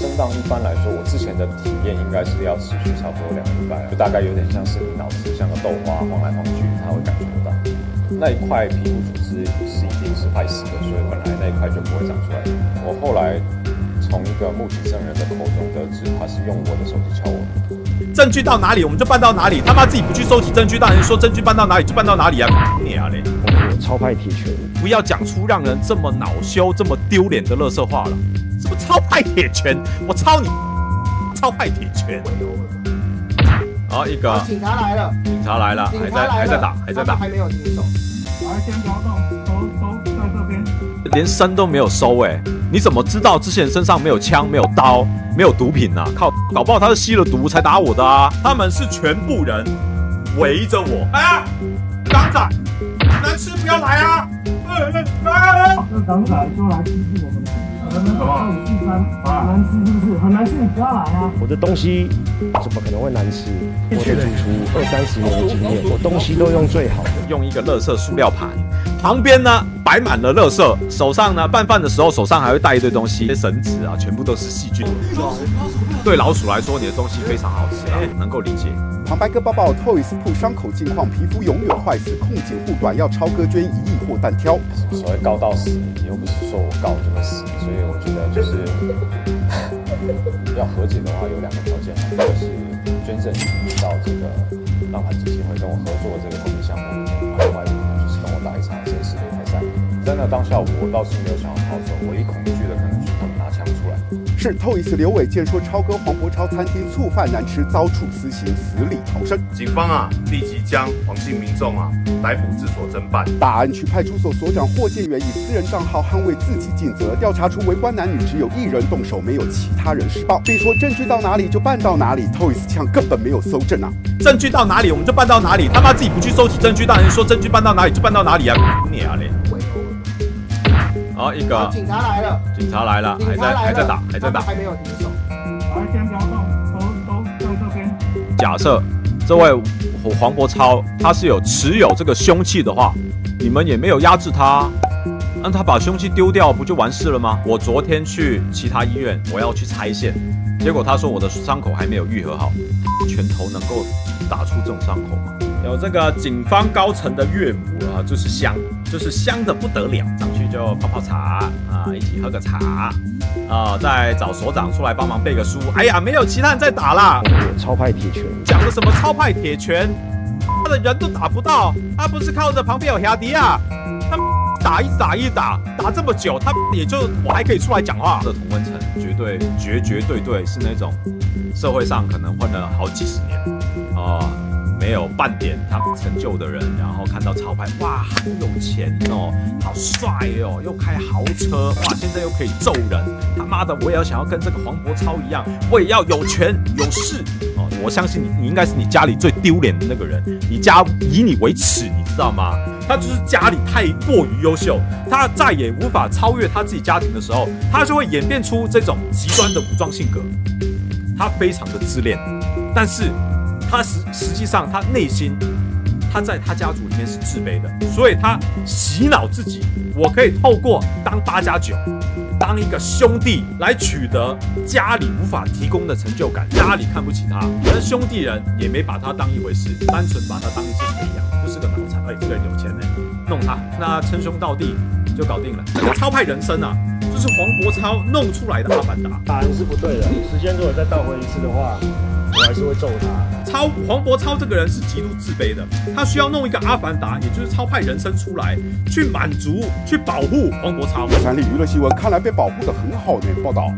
震荡一般来说，我之前的体验应该是要持续差不多2个礼拜，就大概有点像是你脑子像个豆花晃来晃去，它会感觉得到。那一块皮肤组织是一定是坏死的，所以本来那一块就不会长出来。我后来从一个目击证人的口中得知，他是用我的手机敲我的。证据到哪里我们就办到哪里，他妈自己不去收集证据，让人说证据办到哪里就办到哪里啊！你啊嘞！超派铁拳，不要讲出让人这么恼羞、这么丢脸的垃圾话了。什么超派铁拳？我操你！超派铁拳！好一个，警察来了！警察来了，还在打，还没有停手。来，先不要动，手在这边。连身都没有收哎、欸，你怎么知道之前身上没有枪、没有刀、没有毒品啊？靠，搞不好他是吸了毒才打我的啊！他们是全部人围着我啊！港仔，难吃不要来啊！来，那港仔就来欺负我们。很难吃是不是？很难吃，你不要来啊！我的东西怎么可能会难吃？我的主厨20-30年的经验，我东西都用最好的。用一个垃圾塑料盘，旁边呢摆满了垃圾，手上呢拌饭的时候手上还会带一堆东西，绳子啊全部都是细菌。对老鼠来说，你的东西非常好吃啊，能够理解。旁白哥抱抱 Toys 铺伤口近况，皮肤永远坏死，控颈护短要超哥捐1亿或蛋挑。所谓高到死，又不是说我高就会死，所以我觉得就是要和解的话，有2个条件，一个是捐赠移到这个浪漫基金会跟我合作的这个公益项目，另外一个就是跟我打一场正式擂台赛。在那当下，我倒是没有想要逃走，唯一恐惧的可能是他们拿枪出来。是 Toys 刘伟健说，超哥黄伯超餐厅醋饭难吃，遭处私刑，死里逃生。警方啊，立即将黄姓民众啊逮捕治所侦办。大安区派出所所长霍建元以私人账号捍卫自己尽责，调查出围观男女只有1人动手，没有其他人施暴，并说证据到哪里就办到哪里。Toys 呛根本没有搜证啊，证据到哪里我们就办到哪里，他妈自己不去收集证据，让人说证据办到哪里就办到哪里啊！你啊嘞！好一个，警察来了！警察来了，还在打，还没有停手。来，先不要动，手在这边。假设这位黄伯超他是有持有这个凶器的话，你们也没有压制他，让他把凶器丢掉不就完事了吗？我昨天去其他医院，我要去拆线，结果他说我的伤口还没有愈合好，拳头能够打出这种伤口吗？有这个警方高层的岳母啊，就是香的不得了，上去就泡茶啊，一起喝个茶啊，再找所长出来帮忙背个书。哎呀，没有其他人在打啦！超派铁拳讲的什么超派铁拳？他的人都打不到，他不是靠着旁边有亚迪亚，他打这么久，他也就我还可以出来讲话。这童文成绝对是那种社会上可能混了好几十年啊。没有半点他成就的人，然后看到超派，哇，好有钱哦，好帅哦，又开豪车，哇，现在又可以揍人，他妈的，我也要想要跟这个黄伯超一样，我也要有权有势哦！我相信你应该是你家里最丢脸的那个人，你家以你为耻，你知道吗？他就是家里太过于优秀，他再也无法超越他自己家庭的时候，他就会演变出这种极端的武装性格，他非常的自恋，但是。他实际上，他内心，他在他家族里面是自卑的，所以他洗脑自己，我可以透过当8+9，当一个兄弟来取得家里无法提供的成就感，家里看不起他，而兄弟人也没把他当一回事，单纯把他当一只肥羊，就是个脑残，哎，这个人有钱呢，弄他，那称兄道弟就搞定了。这个超派人生啊！就是黄伯超弄出来的阿凡达，打人是不对的。时间如果再倒回1次的话，我还是会揍他。黄伯超这个人是极度自卑的，他需要弄一个阿凡达，也就是超派人生出来，去满足、去保护黄伯超。三立娱乐新闻看来被保护的很好的报道。